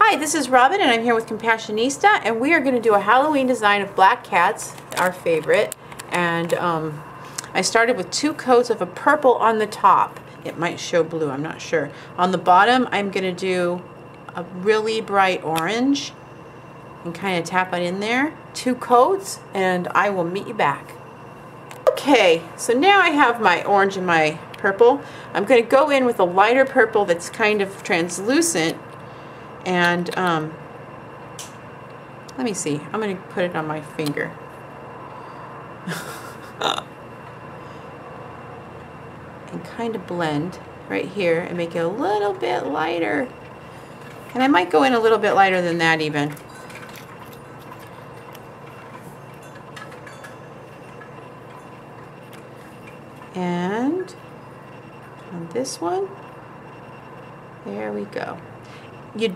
Hi, this is Robin and I'm here with Compassionista, and we are going to do a Halloween design of black cats, our favorite. And I started with two coats of a purple on the top. It might show blue, I'm not sure. On the bottom I'm going to do a really bright orange and kind of tap it in there. Two coats, and I will meet you back. Okay, so now I have my orange and my purple. I'm going to go in with a lighter purple that's kind of translucent, and let me see, I'm going to put it on my finger. And kind of blend right here and make it a little bit lighter. And I might go in a little bit lighter than that even. And on this one, there we go.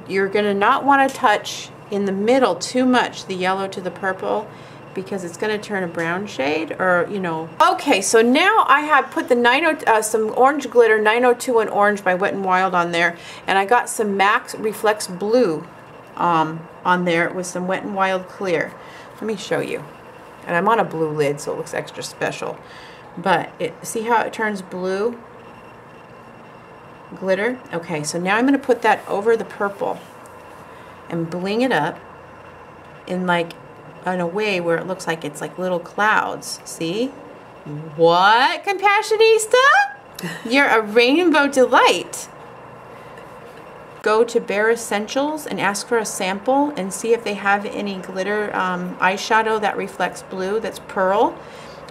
You're going to not want to touch in the middle too much, the yellow to the purple, because it's going to turn a brown shade, or you know. Okay, so now I have put the some orange glitter, 902 and orange by Wet and Wild on there, and I got some MAC Reflects Blue on there with some Wet and Wild Clear. Let me show you. And I'm on a blue lid, so it looks extra special. But see how it turns blue? Glitter. Okay, so now I'm going to put that over the purple and bling it up in like a way where it looks like it's like little clouds. See? What, Compassionista? You're a rainbow delight. Go to Bare Essentials and ask for a sample and see if they have any glitter eyeshadow that reflects blue, that's pearl.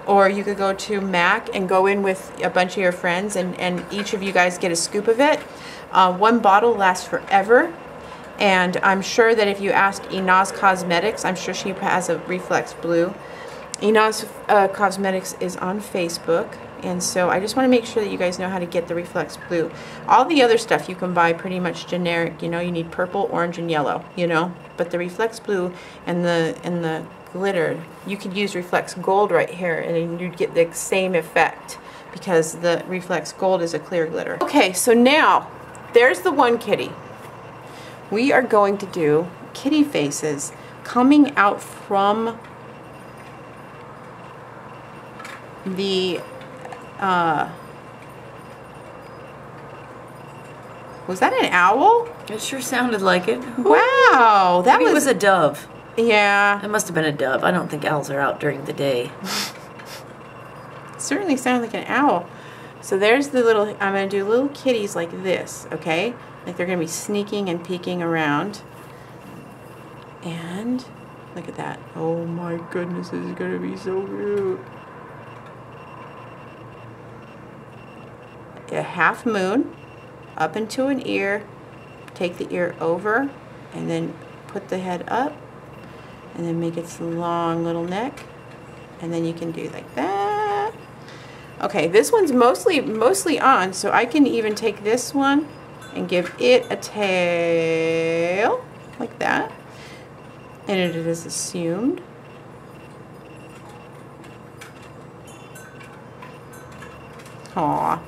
Or you could go to MAC and go in with a bunch of your friends, and each of you guys get a scoop of it. One bottle lasts forever, and I'm sure that if you ask Inaz Cosmetics, I'm sure she has a Reflex Blue. Inaz Cosmetics is on Facebook, and so I just want to make sure that you guys know how to get the Reflex Blue. All the other stuff you can buy pretty much generic, you know, you need purple, orange, and yellow, you know, but the Reflex Blue and the glitter, you could use Reflex Gold right here and you'd get the same effect because the Reflex Gold is a clear glitter. Okay, so now there's the one kitty. We are going to do kitty faces coming out from the was that an owl? It sure sounded like it. Wow, that was a dove. Yeah. It must have been a dove. I don't think owls are out during the day. Certainly sounds like an owl. So there's the little, I'm going to do little kitties like this, okay? Like they're going to be sneaking and peeking around. And look at that. Oh my goodness, this is going to be so cute. A half moon, up into an ear, take the ear over, and then put the head up. And then make its long little neck, and then you can do like that. Okay, this one's mostly on, so I can even take this one and give it a tail like that, and it is assumed. Aw.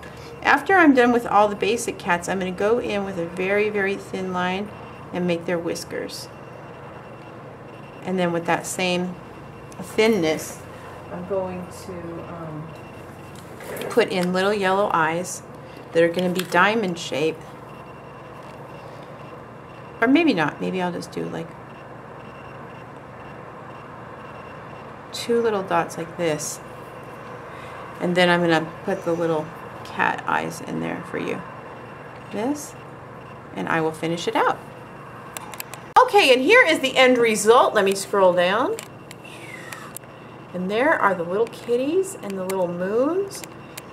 After I'm done with all the basic cats, I'm going to go in with a very, very thin line and make their whiskers. And then with that same thinness, I'm going to put in little yellow eyes that are going to be diamond shaped. Or maybe not. Maybe I'll just do like two little dots like this. And then I'm going to put the little cat eyes in there for you. This. And I will finish it out. Okay, and here is the end result. Let me scroll down. And there are the little kitties and the little moons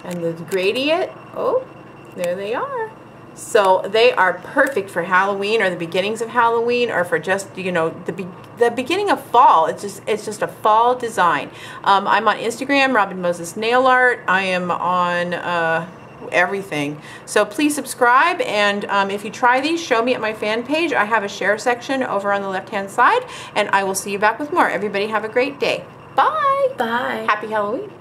and the gradient. Oh, there they are. So they are perfect for Halloween or the beginnings of Halloween, or for just, you know, the beginning of fall. It's just a fall design. I'm on Instagram, Robin Moses Nail Art. I am on everything. So please subscribe, and if you try these, show me at my fan page. I have a share section over on the left hand side, and I will see you back with more. Everybody have a great day. Bye. Bye. Happy Halloween.